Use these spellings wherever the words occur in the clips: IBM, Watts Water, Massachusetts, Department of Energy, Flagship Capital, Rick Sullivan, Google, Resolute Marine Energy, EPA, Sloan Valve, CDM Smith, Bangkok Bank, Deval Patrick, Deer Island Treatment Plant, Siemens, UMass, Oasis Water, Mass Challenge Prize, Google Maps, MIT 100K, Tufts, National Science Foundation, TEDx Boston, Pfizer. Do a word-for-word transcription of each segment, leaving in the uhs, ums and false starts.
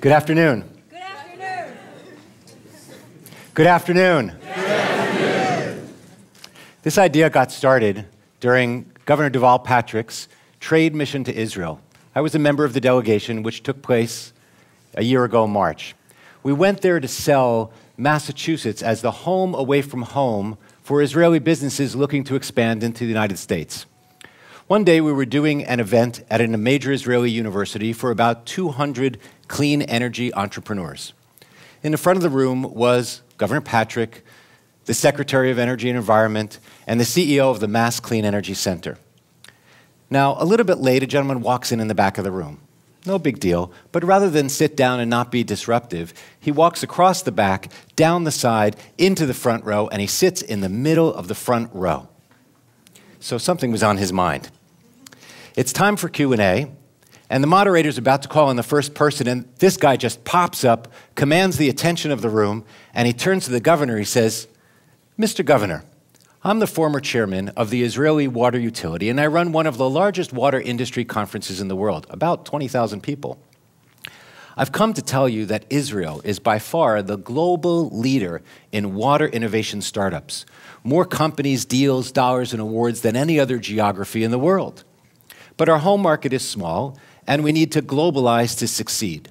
Good afternoon. Good afternoon. Good afternoon. Good afternoon. This idea got started during Governor Deval Patrick's trade mission to Israel. I was a member of the delegation, which took place a year ago March. We went there to sell Massachusetts as the home away from home for Israeli businesses looking to expand into the United States. One day we were doing an event at a major Israeli university for about two hundred clean energy entrepreneurs. In the front of the room was Governor Patrick, the Secretary of Energy and Environment, and the C E O of the Mass Clean Energy Center. Now, a little bit late, a gentleman walks in in the back of the room. No big deal, but rather than sit down and not be disruptive, he walks across the back, down the side, into the front row, and he sits in the middle of the front row. So something was on his mind. It's time for Q and A, and the moderator's about to call on the first person, and this guy just pops up, commands the attention of the room, and he turns to the governor. He says, "Mister Governor, I'm the former chairman of the Israeli water utility, and I run one of the largest water industry conferences in the world, about twenty thousand people. I've come to tell you that Israel is by far the global leader in water innovation startups. More companies, deals, dollars, and awards than any other geography in the world. But our home market is small, and we need to globalize to succeed.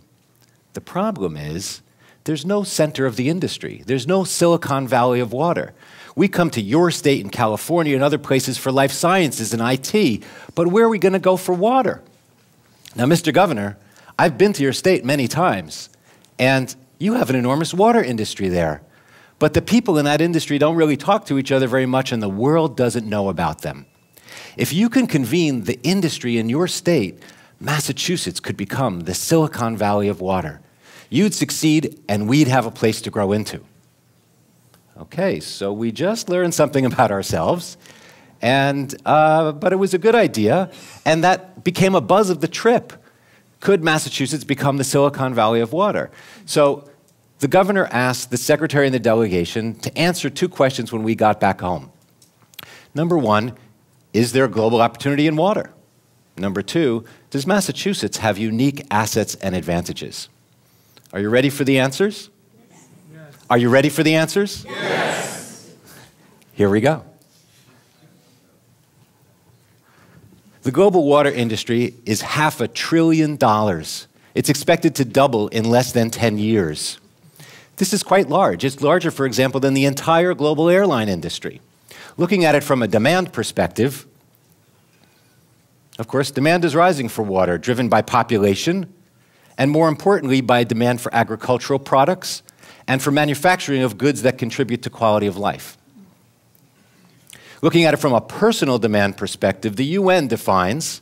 The problem is there's no center of the industry. There's no Silicon Valley of water. We come to your state in California and other places for life sciences and I T, but where are we going to go for water? Now, Mister Governor, I've been to your state many times, and you have an enormous water industry there. But the people in that industry don't really talk to each other very much, and the world doesn't know about them. If you can convene the industry in your state, Massachusetts could become the Silicon Valley of water. You'd succeed, and we'd have a place to grow into." Okay, so we just learned something about ourselves, and, uh, but it was a good idea, and that became a buzz of the trip. Could Massachusetts become the Silicon Valley of water? So the governor asked the secretary and the delegation to answer two questions when we got back home. Number one, is there a global opportunity in water? Number two, does Massachusetts have unique assets and advantages? Are you ready for the answers? Yes. Are you ready for the answers? Yes. Here we go. The global water industry is half a trillion dollars. It's expected to double in less than ten years. This is quite large. It's larger, for example, than the entire global airline industry. Looking at it from a demand perspective, of course, demand is rising for water, driven by population, and more importantly, by demand for agricultural products and for manufacturing of goods that contribute to quality of life. Looking at it from a personal demand perspective, the U N defines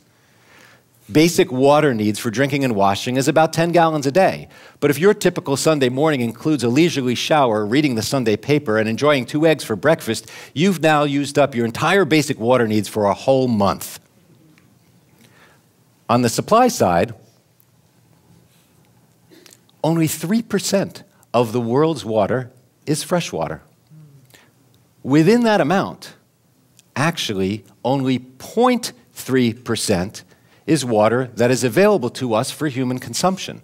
basic water needs for drinking and washing as about ten gallons a day. But if your typical Sunday morning includes a leisurely shower, reading the Sunday paper, and enjoying two eggs for breakfast, you've now used up your entire basic water needs for a whole month. On the supply side, only three percent of the world's water is fresh water. Within that amount, actually, only zero point three percent is water that is available to us for human consumption.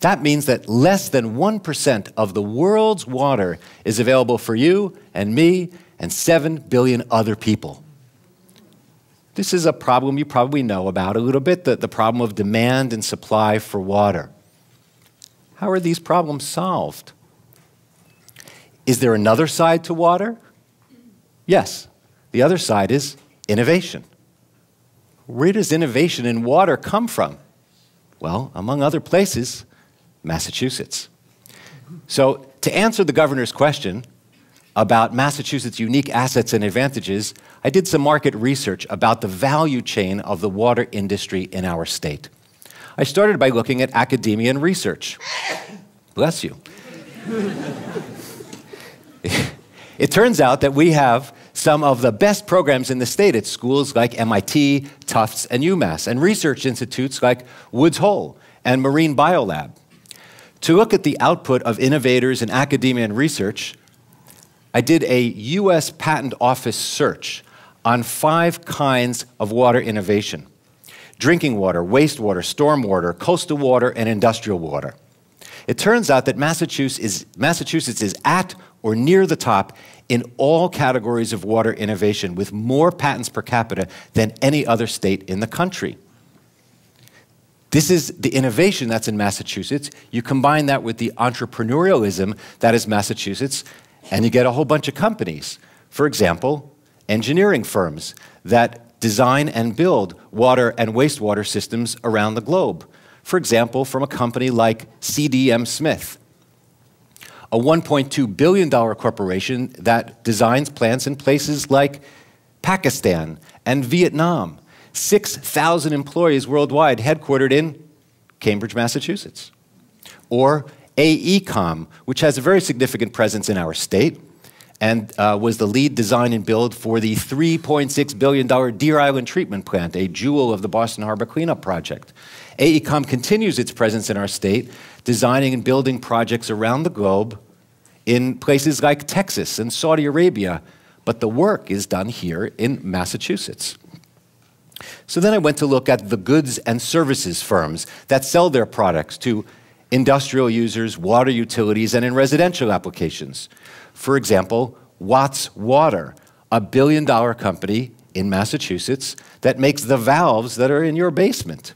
That means that less than one percent of the world's water is available for you and me and seven billion other people. This is a problem you probably know about a little bit, the, the problem of demand and supply for water. How are these problems solved? Is there another side to water? Yes. The other side is innovation. Where does innovation in water come from? Well, among other places, Massachusetts. So to answer the governor's question about Massachusetts' unique assets and advantages, I did some market research about the value chain of the water industry in our state. I started by looking at academia and research. Bless you. It turns out that we have some of the best programs in the state at schools like M I T, Tufts, and UMass, and research institutes like Woods Hole and Marine Biolab. To look at the output of innovators in academia and research, I did a U S Patent Office search on five kinds of water innovation: drinking water, wastewater, stormwater, coastal water, and industrial water. It turns out that Massachusetts is, Massachusetts is at or near the top in all categories of water innovation, with more patents per capita than any other state in the country. This is the innovation that's in Massachusetts. You combine that with the entrepreneurialism that is Massachusetts, and you get a whole bunch of companies. For example, engineering firms that design and build water and wastewater systems around the globe. For example, from a company like C D M Smith, a one point two billion dollar corporation that designs plants in places like Pakistan and Vietnam. six thousand employees worldwide headquartered in Cambridge, Massachusetts. Or AECOM, which has a very significant presence in our state and uh, was the lead design and build for the three point six billion dollar Deer Island Treatment Plant, a jewel of the Boston Harbor Cleanup Project. AECOM continues its presence in our state, designing and building projects around the globe in places like Texas and Saudi Arabia, but the work is done here in Massachusetts. So then I went to look at the goods and services firms that sell their products to industrial users, water utilities, and in residential applications. For example, Watts Water, a billion dollar company in Massachusetts that makes the valves that are in your basement.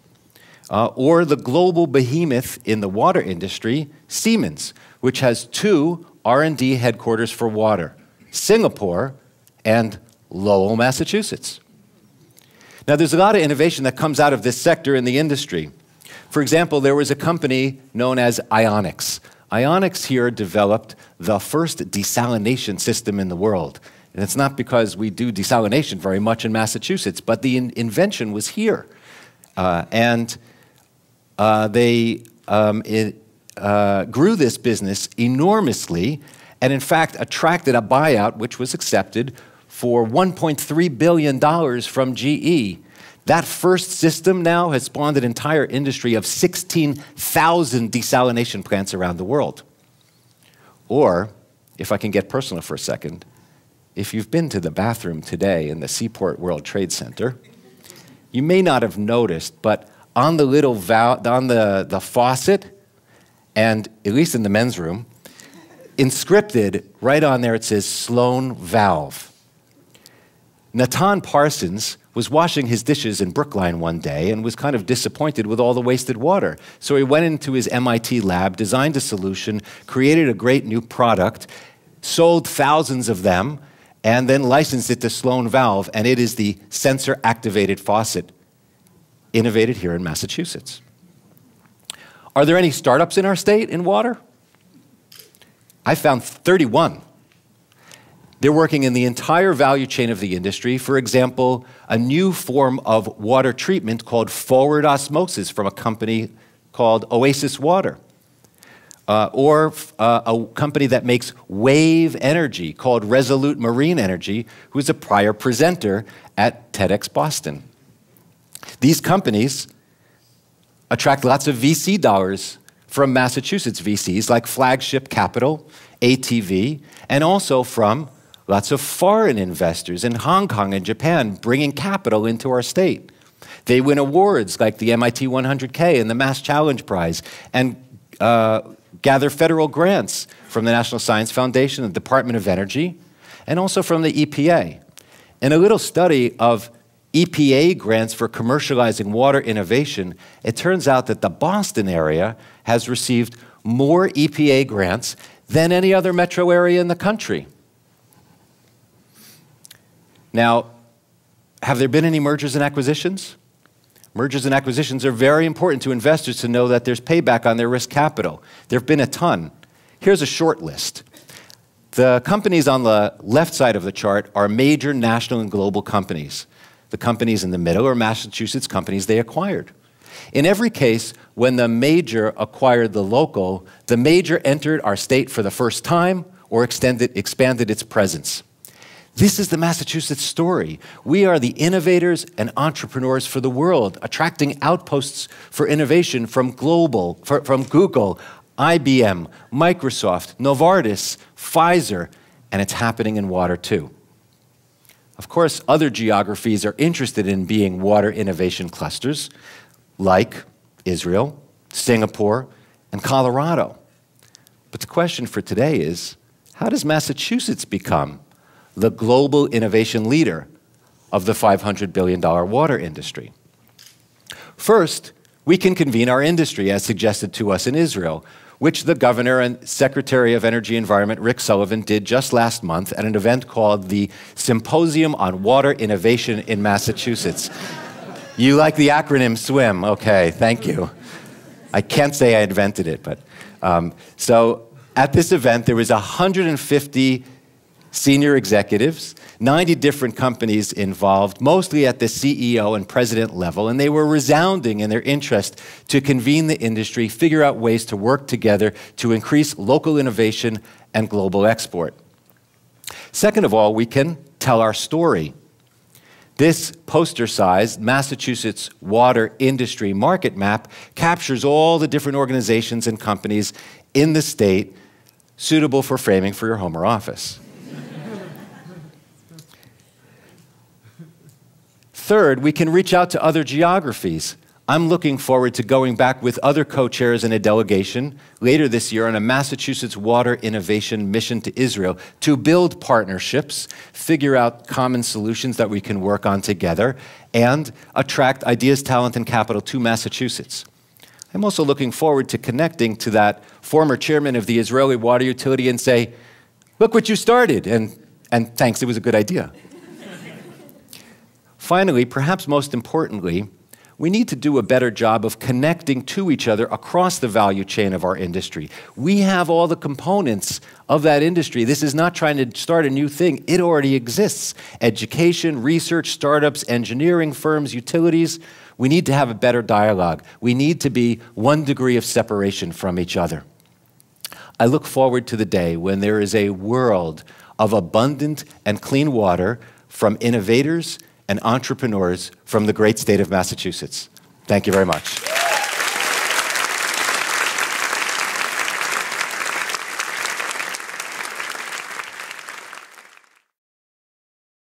Uh, or the global behemoth in the water industry, Siemens, which has two R and D headquarters for water, Singapore and Lowell, Massachusetts. Now, there's a lot of innovation that comes out of this sector in the industry. For example, there was a company known as Ionics. Ionics here developed the first desalination system in the world. And it's not because we do desalination very much in Massachusetts, but the in invention was here. Uh, and uh, they um, it, uh, grew this business enormously and, in fact, attracted a buyout, which was accepted, for one point three billion dollars from G E. That first system now has spawned an entire industry of sixteen thousand desalination plants around the world. Or, if I can get personal for a second, if you've been to the bathroom today in the Seaport World Trade Center, you may not have noticed, but on the little valve, on the, the faucet, and at least in the men's room, inscripted right on there, it says Sloan Valve. Nathan Parsons was washing his dishes in Brookline one day and was kind of disappointed with all the wasted water. So he went into his M I T lab, designed a solution, created a great new product, sold thousands of them, and then licensed it to Sloan Valve, and it is the sensor-activated faucet, innovated here in Massachusetts. Are there any startups in our state in water? I found thirty-one. They're working in the entire value chain of the industry. For example, a new form of water treatment called forward osmosis from a company called Oasis Water. Uh, or uh, a company that makes wave energy called Resolute Marine Energy, who is a prior presenter at TEDx Boston. These companies attract lots of V C dollars from Massachusetts V Cs like Flagship Capital, A T V, and also from lots of foreign investors in Hong Kong and Japan bringing capital into our state. They win awards like the M I T one hundred K and the Mass Challenge Prize and uh, gather federal grants from the National Science Foundation, the Department of Energy, and also from the E P A. In a little study of E P A grants for commercializing water innovation, it turns out that the Boston area has received more E P A grants than any other metro area in the country. Now, have there been any mergers and acquisitions? Mergers and acquisitions are very important to investors to know that there's payback on their risk capital. There have been a ton. Here's a short list. The companies on the left side of the chart are major national and global companies. The companies in the middle are Massachusetts companies they acquired. In every case, when the major acquired the local, the major entered our state for the first time or extended, expanded its presence. This is the Massachusetts story. We are the innovators and entrepreneurs for the world, attracting outposts for innovation from global, from Google, I B M, Microsoft, Novartis, Pfizer, and it's happening in water too. Of course, other geographies are interested in being water innovation clusters, like Israel, Singapore, and Colorado. But the question for today is, how does Massachusetts become the global innovation leader of the five hundred billion dollar water industry? First, we can convene our industry, as suggested to us in Israel, which the governor and Secretary of Energy and Environment, Rick Sullivan, did just last month at an event called the Symposium on Water Innovation in Massachusetts. You like the acronym SWIM, okay, thank you. I can't say I invented it, but... Um, so at this event, there was one hundred fifty senior executives, ninety different companies involved, mostly at the C E O and president level, and they were resounding in their interest to convene the industry, figure out ways to work together to increase local innovation and global export. Second of all, we can tell our story. This poster-sized Massachusetts water industry market map captures all the different organizations and companies in the state suitable for framing for your home or office. Third, we can reach out to other geographies. I'm looking forward to going back with other co-chairs and a delegation later this year on a Massachusetts Water Innovation mission to Israel to build partnerships, figure out common solutions that we can work on together, and attract ideas, talent, and capital to Massachusetts. I'm also looking forward to connecting to that former chairman of the Israeli water utility and say, look what you started, and, and thanks, it was a good idea. Finally, perhaps most importantly, we need to do a better job of connecting to each other across the value chain of our industry. We have all the components of that industry. This is not trying to start a new thing. It already exists. Education, research, startups, engineering firms, utilities. We need to have a better dialogue. We need to be one degree of separation from each other. I look forward to the day when there is a world of abundant and clean water from innovators and entrepreneurs from the great state of Massachusetts. Thank you very much.